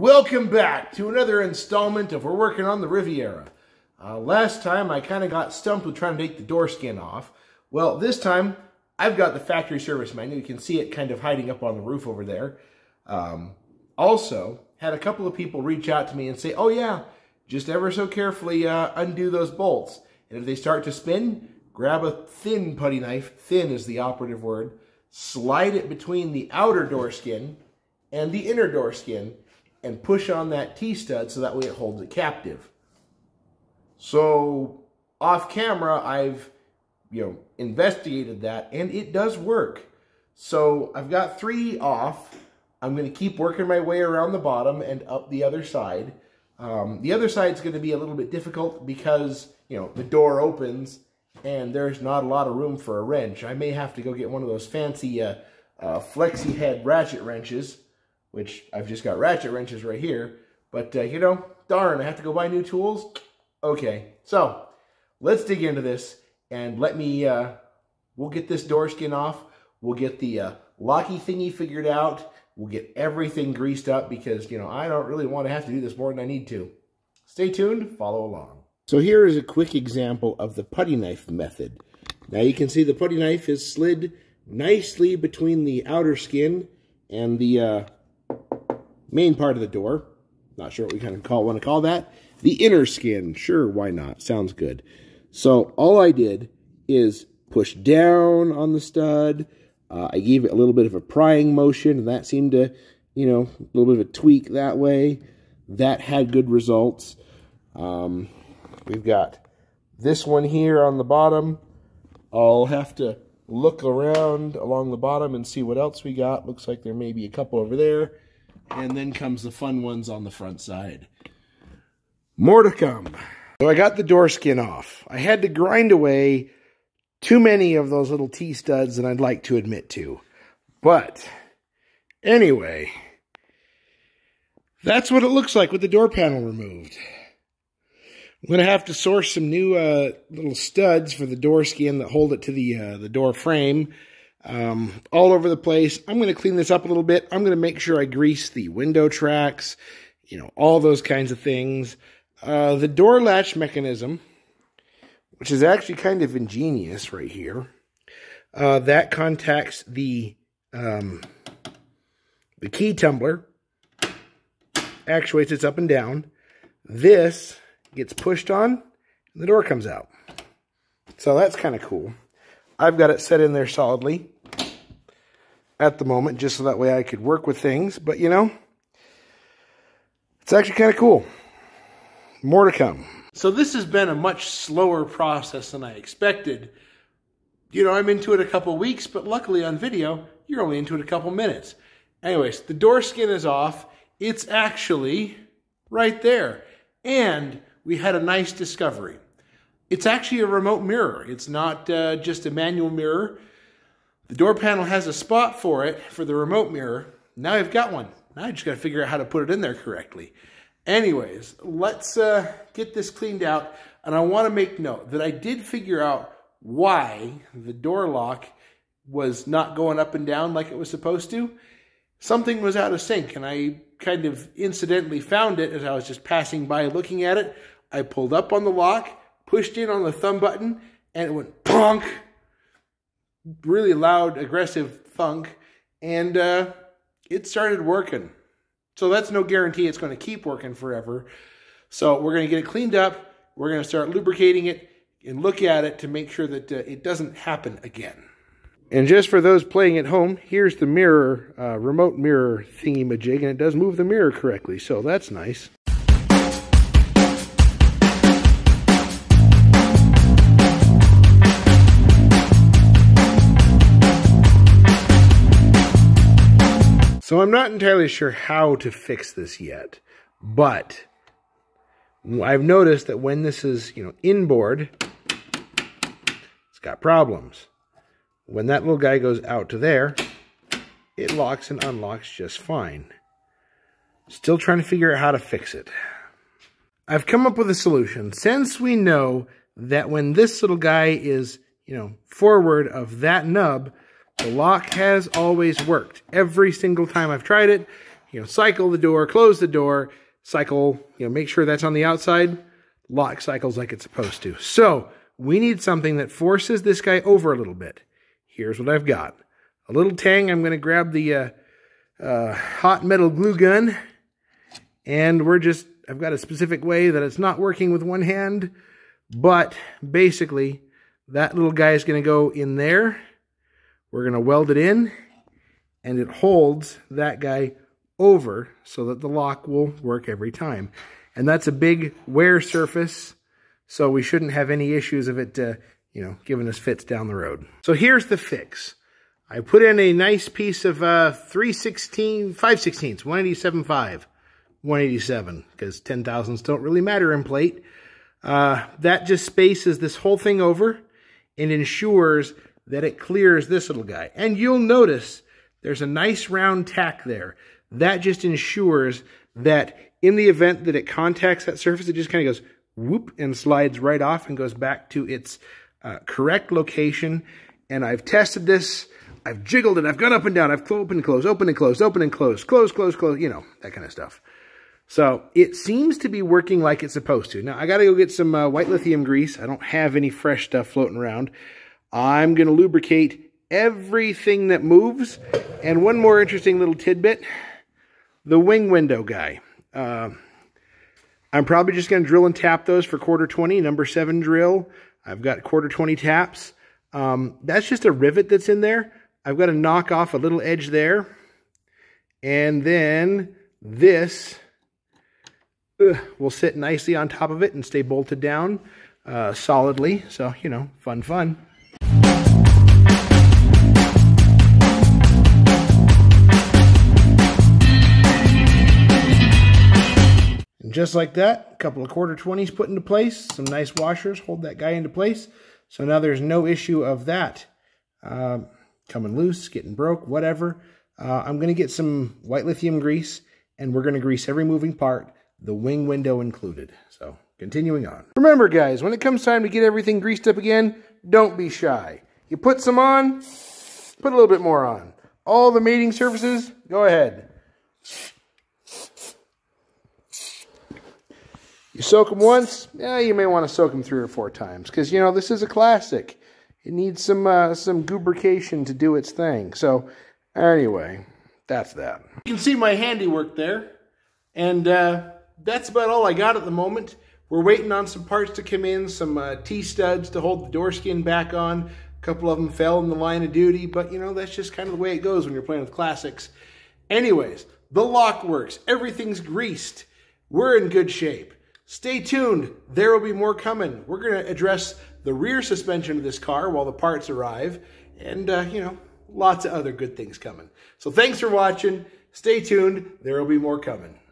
Welcome back to another installment of We're Working on the Riviera. Last time I kind of got stumped with trying to take the door skin off. Well, this time I've got the factory service manual. You can see it kind of hiding up on the roof over there. Also, had a couple of people reach out to me and say, oh yeah, just ever so carefully undo those bolts. And if they start to spin, grab a thin putty knife, thin is the operative word, slide it between the outer door skin and the inner door skin, and push on that T-stud so that way it holds it captive. So off camera, I've investigated that and it does work. So I've got three off. I'm gonna keep working my way around the bottom and up the other side. The other side's gonna be a little bit difficult because the door opens and there's not a lot of room for a wrench. I may have to go get one of those fancy flexi head ratchet wrenches, which I've just got ratchet wrenches right here, but darn, I have to go buy new tools? Okay, so let's dig into this and we'll get this door skin off, we'll get the locky thingy figured out, we'll get everything greased up because, I don't really want to have to do this more than I need to. Stay tuned, follow along. So here is a quick example of the putty knife method. Now you can see the putty knife is slid nicely between the outer skin and the main part of the door. Not sure what we kind of want to call that. The inner skin. Sure, why not? Sounds good. So all I did is push down on the stud. I gave it a little bit of a prying motion, and that seemed to, a little bit of a tweak that way. That had good results. We've got this one here on the bottom. I'll have to look around along the bottom and see what else we got. Looks like there may be a couple over there. And then comes the fun ones on the front side. More to come. So I got the door skin off. I had to grind away too many of those little T-studs than I'd like to admit to. But anyway, that's what it looks like with the door panel removed. I'm going to have to source some new little studs for the door skin that hold it to the door frame. All over the place. I'm going to clean this up a little bit. I'm going to make sure I grease the window tracks, all those kinds of things. The door latch mechanism, which is actually kind of ingenious right here, that contacts the key tumbler, actuates it up and down. This gets pushed on, and the door comes out. So that's kind of cool. I've got it set in there solidly at the moment, just so that way I could work with things, but it's actually kind of cool. More to come. So this has been a much slower process than I expected. I'm into it a couple weeks, but luckily on video, you're only into it a couple minutes. Anyways, the door skin is off. It's actually right there. And we had a nice discovery. It's actually a remote mirror. It's not just a manual mirror. The door panel has a spot for it, for the remote mirror. Now I've got one. Now I just got to figure out how to put it in there correctly. Anyways, let's get this cleaned out. And I want to make note that I did figure out why the door lock was not going up and down like it was supposed to. Something was out of sync, and I kind of incidentally found it as I was just passing by looking at it. I pulled up on the lock, pushed in on the thumb button, and it went plonk, really loud, aggressive thunk, and it started working. So that's no guarantee it's going to keep working forever. So we're going to get it cleaned up, we're going to start lubricating it, and look at it to make sure that it doesn't happen again. And just for those playing at home, here's the mirror, remote mirror thingamajig, and it does move the mirror correctly, so that's nice. So I'm not entirely sure how to fix this yet, but I've noticed that when this is, inboard, it's got problems. When that little guy goes out to there, it locks and unlocks just fine. Still trying to figure out how to fix it. I've come up with a solution. Since we know that when this little guy is, forward of that nub, the lock has always worked. Every single time I've tried it, you know, cycle the door, close the door, cycle, you know, make sure that's on the outside, lock cycles like it's supposed to. So we need something that forces this guy over a little bit. Here's what I've got. A little tang. I'm going to grab the hot metal glue gun, and we're just, I've got a specific way that it's not working with one hand, but basically that little guy is going to go in there. We're going to weld it in, and it holds that guy over so that the lock will work every time. And that's a big wear surface, so we shouldn't have any issues of it, you know, giving us fits down the road. So here's the fix. I put in a nice piece of 3/16, 5/16, 187.5, 187, because 10,000s don't really matter in plate. That just spaces this whole thing over and ensures that it clears this little guy. And you'll notice there's a nice round tack there. That just ensures that in the event that it contacts that surface, it just kind of goes whoop and slides right off and goes back to its correct location. And I've tested this. I've jiggled it. I've gone up and down. I've open and close, open and close, open and close, close, you know, that kind of stuff. So it seems to be working like it's supposed to. Now, I got to go get some white lithium grease. I don't have any fresh stuff floating around. I'm going to lubricate everything that moves. And one more interesting little tidbit, the wing window guy. I'm probably just going to drill and tap those for quarter 20, number 7 drill. I've got quarter 20 taps. That's just a rivet that's in there. I've got to knock off a little edge there. And then this will sit nicely on top of it and stay bolted down solidly. So, you know, fun, fun. And just like that, a couple of quarter 20s put into place, some nice washers hold that guy into place. So now there's no issue of that coming loose, getting broke, whatever. I'm going to get some white lithium grease, and we're going to grease every moving part, the wing window included. So continuing on. Remember, guys, when it comes time to get everything greased up again, don't be shy. You put some on, put a little bit more on. All the mating surfaces, go ahead. You soak them once, yeah, you may want to soak them 3 or 4 times because, you know, this is a classic. It needs some lubrication to do its thing. So anyway, that's that. You can see my handiwork there, and that's about all I got at the moment. We're waiting on some parts to come in, some T-studs to hold the door skin back on. A couple of them fell in the line of duty, but, you know, that's just kind of the way it goes when you're playing with classics. Anyways, the lock works. Everything's greased. We're in good shape. Stay tuned. There will be more coming. We're going to address the rear suspension of this car while the parts arrive. And, you know, lots of other good things coming. So thanks for watching. Stay tuned. There will be more coming.